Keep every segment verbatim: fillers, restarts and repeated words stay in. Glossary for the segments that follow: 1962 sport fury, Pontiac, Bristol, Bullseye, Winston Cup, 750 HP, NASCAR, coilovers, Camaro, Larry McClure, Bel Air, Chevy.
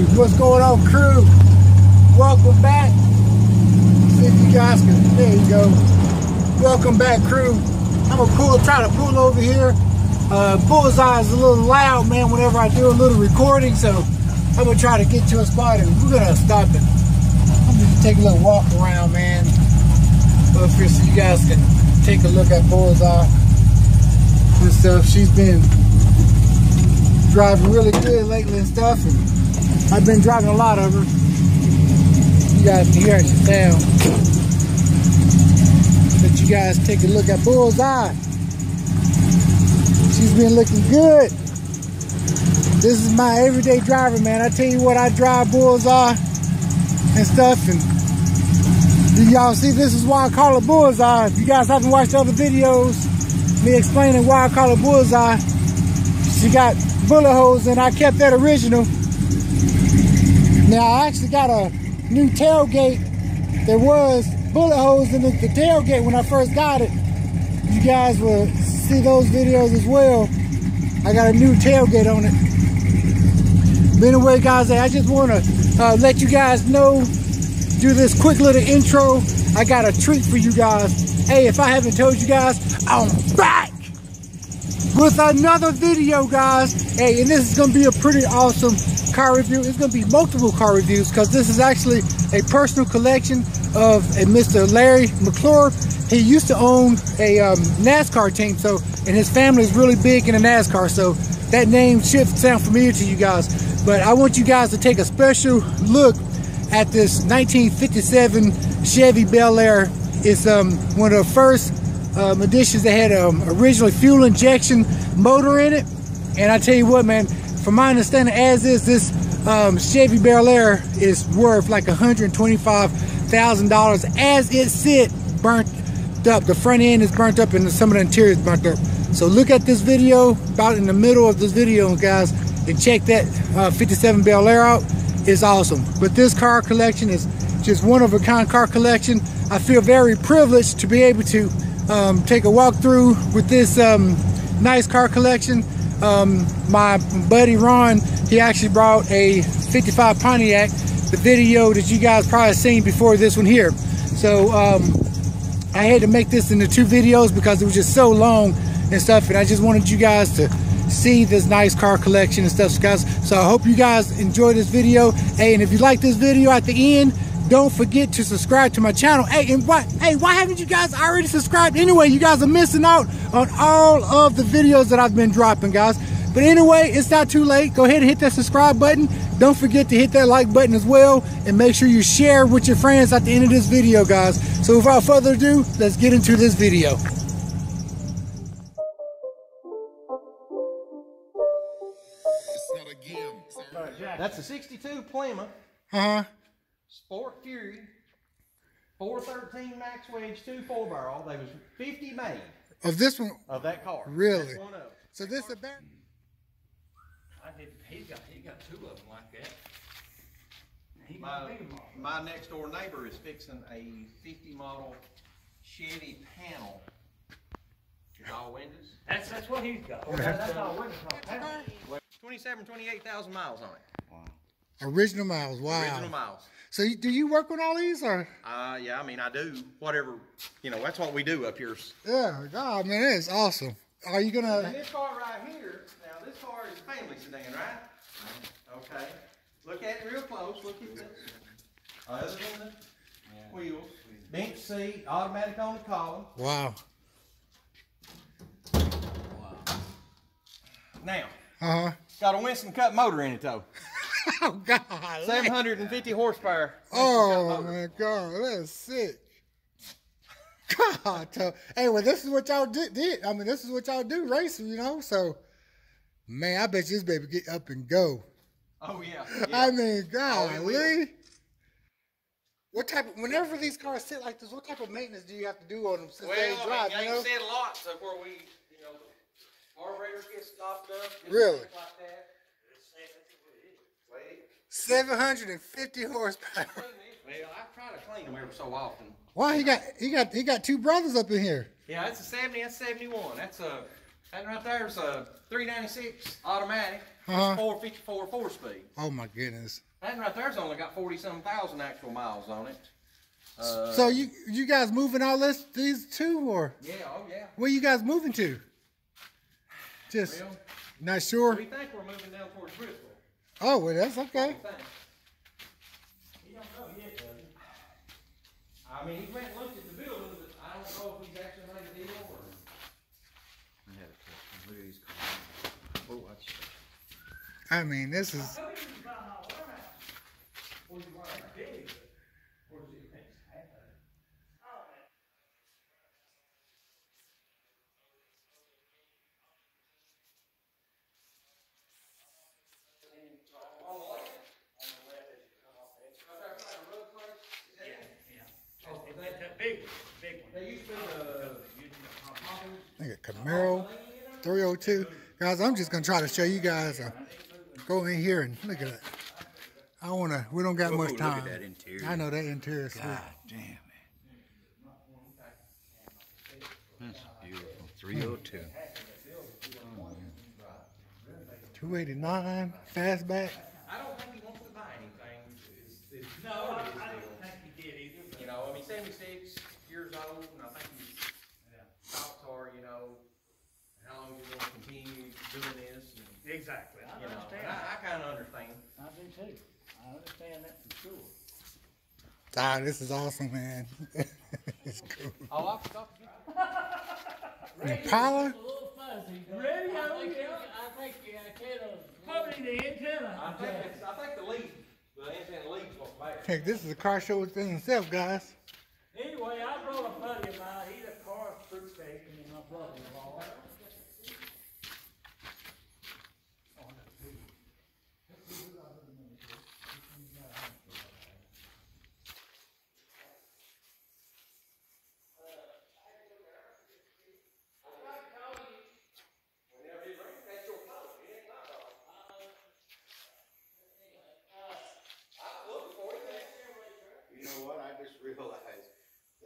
Hey, what's going on, crew? Welcome back. See if you guys can, there you go. Welcome back, crew. I'm gonna pull, try to pull over here. Uh, Bullseye is a little loud, man, whenever I do a little recording, so I'm gonna try to get to a spot and we're gonna stop it. I'm gonna take a little walk around, man, up here so you guys can take a look at Bullseye and stuff. She's been driving really good lately and stuff, and I've been driving a lot of her. You guys can hear it sound. But you guys take a look at Bullseye. She's been looking good. This is my everyday driver, man. I tell you what, I drive Bullseye and stuff, and y'all see, this is why I call it Bullseye. If you guys haven't watched other videos, me explaining why I call it Bullseye, she got bullet holes and I kept that original. Now I actually got a new tailgate. There was bullet holes in the, the tailgate when I first got it. You guys will see those videos as well. I got a new tailgate on it. But anyway, guys, I just want to uh, let you guys know, do this quick little intro. I got a treat for you guys. Hey, if I haven't told you guys, I'm back with another video, guys. Hey, and this is gonna be a pretty awesome car review. It's gonna be multiple car reviews because this is actually a personal collection of a Mister Larry McClure. He used to own a um, NASCAR team, so, and his family is really big in the NASCAR, so that name should sound familiar to you guys. But I want you guys to take a special look at this nineteen fifty-seven Chevy Bel Air. It's um, one of the first um, editions that had um, originally fuel injection motor in it. And I tell you what, man, from my understanding as is, this um, Chevy Bel Air is worth like one hundred twenty-five thousand dollars as it sit burnt up. The front end is burnt up and some of the interior is burnt up. So look at this video, about in the middle of this video, guys, and check that uh, fifty-seven Bel Air out. It's awesome. But this car collection is just one of a kind car collection. I feel very privileged to be able to um, take a walk through with this um, nice car collection. Um, my buddy Ron, he actually brought a fifty-five Pontiac, the video that you guys probably seen before this one here. So um, I had to make this into two videos because it was just so long and stuff, and I just wanted you guys to see this nice car collection and stuff, guys. So I hope you guys enjoy this video. Hey, and if you like this video at the end, don't forget to subscribe to my channel. Hey, and why, hey, why haven't you guys already subscribed anyway? You guys are missing out on all of the videos that I've been dropping, guys. But anyway, it's not too late. Go ahead and hit that subscribe button. Don't forget to hit that like button as well, and make sure you share with your friends at the end of this video, guys. So without further ado, let's get into this video. That's a sixty-two Plymouth, uh-huh. Sport Fury, four thirteen max wedge, two four barrel. They was fifty made of this one, of that car. Really? One of. So that this is about. I did. He got. He got two of them like that. He my my next door neighbor is fixing a fifty model Chevy panel. It's all windows. That's that's what he's got. Okay. That's all windows. All twenty-seven, twenty-eight thousand miles on it. Wow. Original miles. Wow. Original miles. So you, do you work on all these, or? Uh, yeah. I mean, I do whatever. You know, that's what we do up here. Yeah. God, man, that is awesome. Are you gonna? And this car right here. Now, this car is a family sedan, right? Okay. Look at it real close. Look at this. Other than the wheels, bench seat, automatic on the column. Wow. Wow. Now. Uh huh. Got a Winston Cup motor in it though. Oh God! seven hundred fifty horsepower. Oh my God, that's sick. God, tough. Hey, well, this is what y'all did, did. I mean, this is what y'all do racing, you know. So, man, I bet you this baby get up and go. Oh yeah. yeah. I mean, God, oh, really? What type of, whenever these cars sit like this, what type of maintenance do you have to do on them since well, they drive? Well, I mean, you said a lot, so where we. Carburetors get stopped up. Really? Like that. seven hundred fifty horsepower. Well, I try to clean them every so often. Why wow, he got he got he got two brothers up in here? Yeah, that's a seventy. That's seventy-one. That's a that right there's a three ninety-six automatic. Uh-huh. It's four fifty-four four speed. Oh my goodness. That right there's only got forty-some thousand actual miles on it. Uh, so you you guys moving all this these two or? Yeah, oh yeah. Where you guys moving to? Just well, not sure. We think we're moving down towards Bristol. Oh well, that's okay. He don't know yet, does he? I mean, he went and looked at the building, but I don't know if he's actually made a deal or. I had a question. Who watch? I mean, this is. I think a Camaro three oh two. Guys, I'm just going to try to show you guys. Uh, go in here and look at it. I want to, we don't got Ooh, much time. Look at that interior. I know that interior is God sweet. Damn it. That's beautiful. three oh two. Hmm. Oh, two eighty-nine, fastback. I don't think he wants to buy anything. It's, it's no, I, I don't think he did either. You know, I mean, seventy-six years old, and I think he's thoughts are, you know, how long you're going to continue doing this. And, exactly. I you know, understand. I, I kind of understand. I do too. I understand that for sure. Ah, this is awesome, man. It's cool. Oh, I've stopped. The Impala? Radio? I think, yeah. I think the antenna. Probably the antenna. I think, it's, I think the lead. The antenna lead's what's bad. Heck, this is a car show within itself, guys. Anyway, I brought a buddy of mine. He's a car fruit steak and my brother-in-law. You know what? I just realized.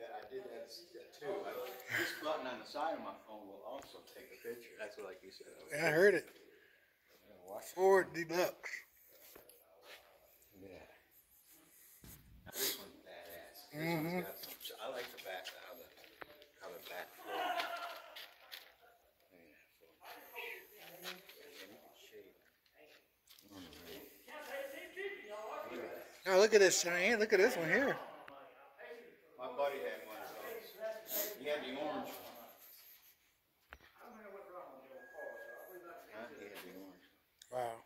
I did that too. I, this button on the side of my phone will also take a picture. That's what, like you said. I, I heard it. Ford Deluxe. Yeah. Now, this one's badass. This mm-hmm. one's got some, I like the back, how the, how the back. Now look at this, Cheyenne. Look at this one here. My buddy had one. He had the orange one. I don't know what's wrong with your car, so I believe that's not the orange one. Wow.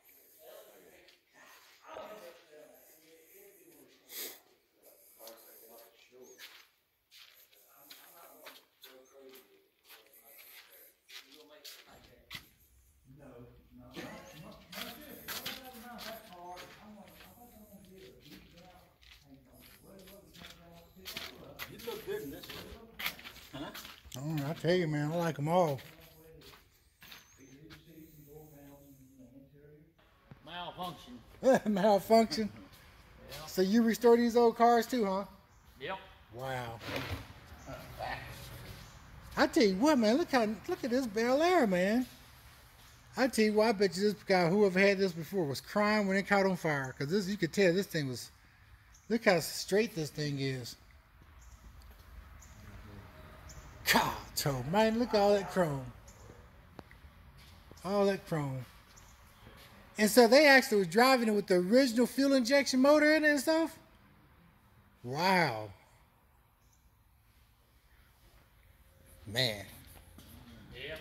I tell you, man, I like them all. Malfunction. Malfunction. Yeah. So you restore these old cars too, huh? Yep. Wow. I tell you what, man, look how look at this Bel Air, man. I tell you what, I bet you this guy, whoever had this before, was crying when it caught on fire, because this you could tell this thing was. Look how straight this thing is. God, oh man, look at all that chrome. All that chrome. And so they actually were driving it with the original fuel injection motor in it and stuff? Wow. Man. Yeah.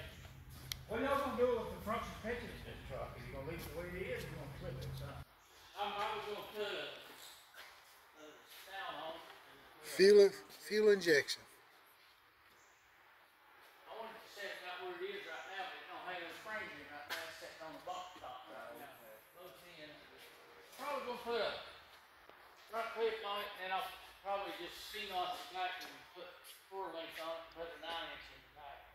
What are y'all going to do with the front suspension of this truck? Are you going to leave it the way it is or you going to flip it inside? I'm probably going to put a sound on it. Fuel, fuel injection. Put a front clip on it, and then I'll probably just steam off the back and put four links on it and put a nine inch in the back.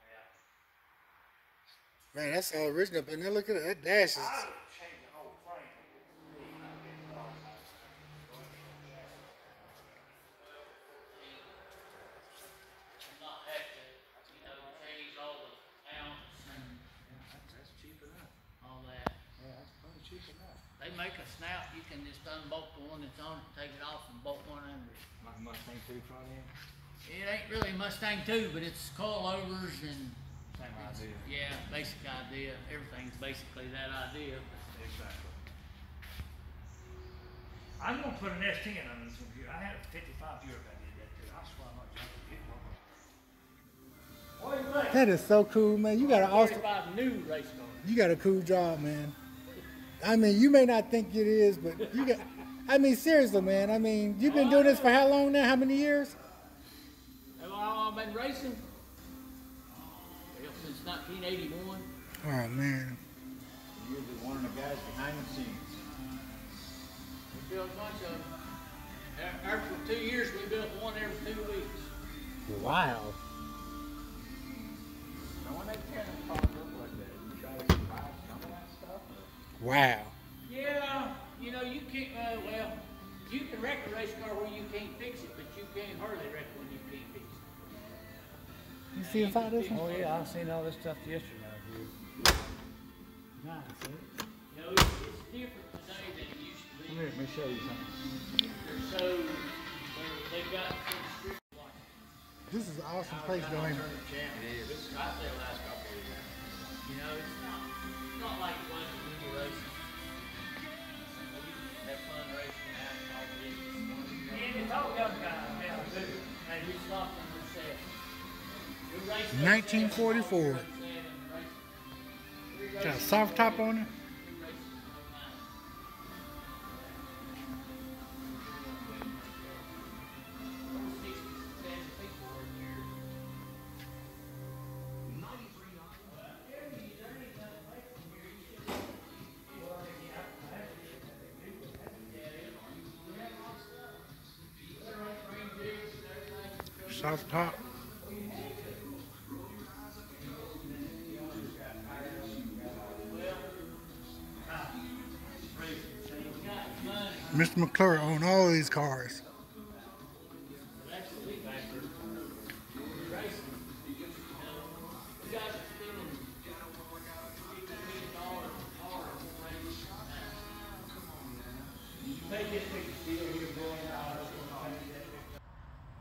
Yeah. Man, that's all original, but now look at that dash. Is... I would change the whole frame. I'm not have to, you know, change all the ounces. That's cheap enough. All that. Yeah, that's funny. they make a snout, you can just unbolt the one that's on it, take it off, and bolt one under it. Like Mustang two front end? It ain't really Mustang two, but it's coilovers and... Same idea. Yeah, basic idea. Everything's basically that idea. Exactly. I'm going to put an S ten on this computer. I had a fifty-five Europe I did that too. I swear I'm not jumping to get one. What do you think? That is so cool, man. You got an awesome... new race car. You got a cool job, man. I mean, you may not think it is, but you got... I mean, seriously, man. I mean, you've been doing this for how long now? How many years? How long I've been racing? Well, since nineteen eighty-one. Oh, man. You're the one of the guys behind the scenes. We built a bunch of them. After two years, we built one every two weeks. Wow. Wow. Yeah, you know, you can't, uh, well, you can wreck a race car where you can't fix it, but you can't hardly wreck one you can't fix it. You see if I do? Oh, yeah, I've seen all this stuff yesterday. Nice, eh? You know, it's, it's different today than it used to be. Come here, let me show you something. So, they've got some street lights. This is an awesome place, though, ain't it? It is. This is, I say, the last couple of years. You know, it's not, it's not like it was. Races. Have fun racing out and all this. And it's all young guys now, too. Hey, we stopped them themselves. nineteen forty-four. Got a soft top on it. Soft top. Mister McClure owned all these cars.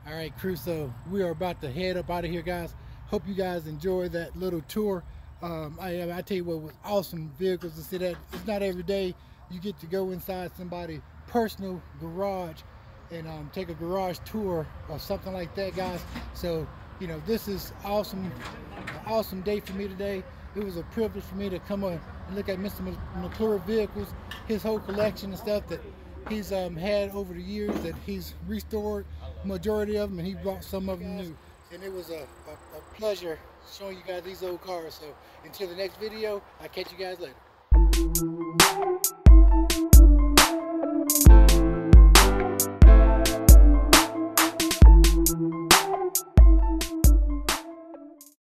Alright crew, so we are about to head up out of here, guys. Hope you guys enjoyed that little tour. um, I, I tell you what, it was awesome vehicles to see. That it's not every day you get to go inside somebody's personal garage and um, take a garage tour or something like that, guys. So you know, this is awesome, an awesome day for me today. It was a privilege for me to come on and look at Mister McClure vehicles, his whole collection and stuff that he's um, had over the years that he's restored, majority of them, and he brought some of them new. And it was a, a, a pleasure showing you guys these old cars. So until the next video, I'll catch you guys later.